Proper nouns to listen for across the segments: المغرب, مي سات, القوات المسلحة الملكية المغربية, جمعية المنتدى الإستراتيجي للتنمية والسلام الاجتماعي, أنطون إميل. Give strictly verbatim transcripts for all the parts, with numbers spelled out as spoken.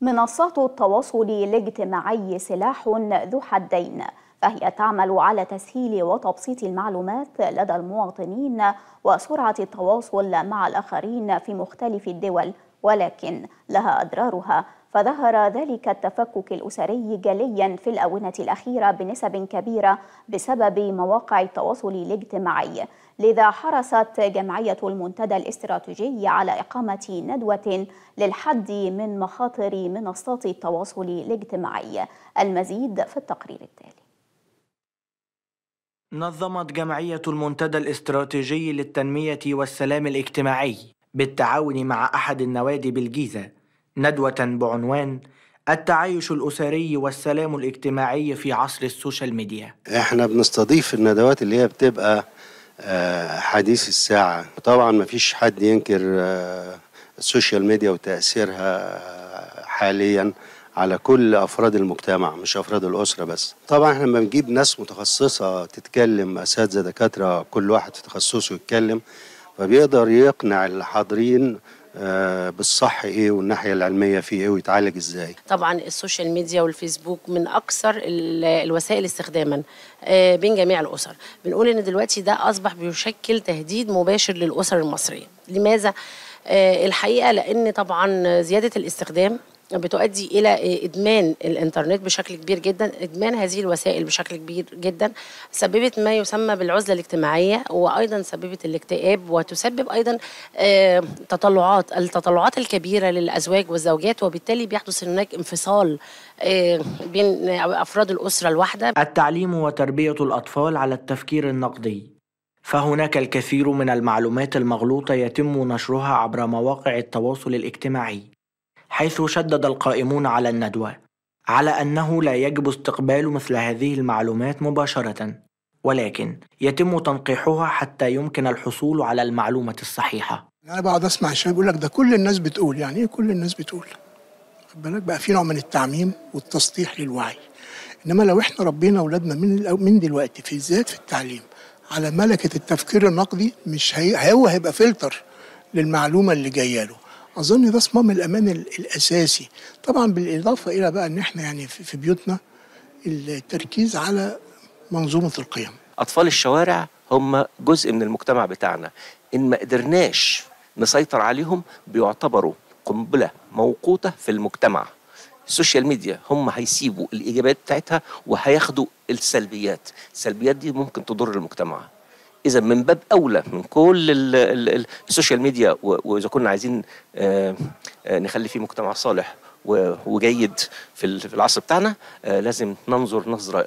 منصات التواصل الاجتماعي سلاح ذو حدين، فهي تعمل على تسهيل وتبسيط المعلومات لدى المواطنين وسرعة التواصل مع الآخرين في مختلف الدول، ولكن لها أضرارها، فظهر ذلك التفكك الأسري جليا في الآونة الأخيرة بنسب كبيرة بسبب مواقع التواصل الاجتماعي. لذا حرصت جمعية المنتدى الاستراتيجي على إقامة ندوة للحد من مخاطر منصات التواصل الاجتماعي. المزيد في التقرير التالي. نظمت جمعية المنتدى الاستراتيجي للتنمية والسلام الاجتماعي بالتعاون مع أحد النوادي بالجيزة ندوة بعنوان التعايش الأسري والسلام الاجتماعي في عصر السوشيال ميديا. احنا بنستضيف الندوات اللي هي بتبقى حديث الساعة، طبعا ما فيش حد ينكر السوشيال ميديا وتأثيرها حاليا على كل أفراد المجتمع مش أفراد الأسرة بس. طبعا احنا لما بنجيب ناس متخصصة تتكلم، أساتذة دكاترة كل واحد في تخصصه يتكلم، فبيقدر يقنع الحاضرين بالصح ايه والناحيه العلميه فيه ايه ويتعالج ازاي. طبعا السوشيال ميديا والفيسبوك من اكثر الوسائل استخداما بين جميع الاسر. بنقول ان دلوقتي ده اصبح بيشكل تهديد مباشر للاسر المصريه. لماذا؟ الحقيقه لان طبعا زياده الاستخدام بتؤدي إلى إدمان الإنترنت بشكل كبير جدا، إدمان هذه الوسائل بشكل كبير جدا، سببت ما يسمى بالعزلة الاجتماعية، وأيضا سببت الاكتئاب، وتسبب أيضا تطلعات التطلعات الكبيرة للأزواج والزوجات، وبالتالي بيحدث هناك انفصال بين أفراد الأسرة الواحدة. التعليم وتربية الأطفال على التفكير النقدي، فهناك الكثير من المعلومات المغلوطة يتم نشرها عبر مواقع التواصل الاجتماعي، حيث شدد القائمون على الندوة على أنه لا يجب استقبال مثل هذه المعلومات مباشرة، ولكن يتم تنقيحها حتى يمكن الحصول على المعلومة الصحيحة. أنا بقعد أسمع الشباب يقول لك ده كل الناس بتقول، يعني إيه كل الناس بتقول؟ خد بالك بقى في نوع من التعميم والتسطيح للوعي، إنما لو إحنا ربينا أولادنا من من دلوقتي في الذات في التعليم على ملكة التفكير النقدي، مش هي هو هيبقى فلتر للمعلومة اللي جاية له. أظن ده صمام الأمان الأساسي، طبعا بالإضافة إلى بقى إن إحنا يعني في بيوتنا التركيز على منظومة القيم. أطفال الشوارع هم جزء من المجتمع بتاعنا، إن ما قدرناش نسيطر عليهم بيعتبروا قنبلة موقوتة في المجتمع. السوشيال ميديا هم هيسيبوا الإيجابيات بتاعتها وهياخدوا السلبيات، السلبيات دي ممكن تضر المجتمع. إذا من باب أولى من كل السوشيال ميديا، وإذا كنا عايزين نخلي فيه مجتمع صالح وجيد في العصر بتاعنا، لازم ننظر نظرة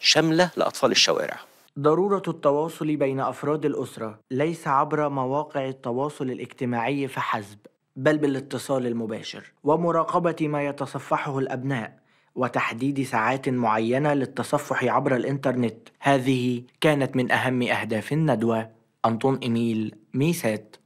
شاملة لأطفال الشوارع. ضرورة التواصل بين أفراد الأسرة ليس عبر مواقع التواصل الاجتماعي فحسب، بل بالاتصال المباشر ومراقبة ما يتصفحه الأبناء وتحديد ساعات معينة للتصفح عبر الإنترنت. هذه كانت من أهم أهداف الندوة. أنطون إميل، ميسات.